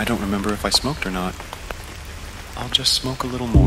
I don't remember if I smoked or not. I'll just smoke a little more.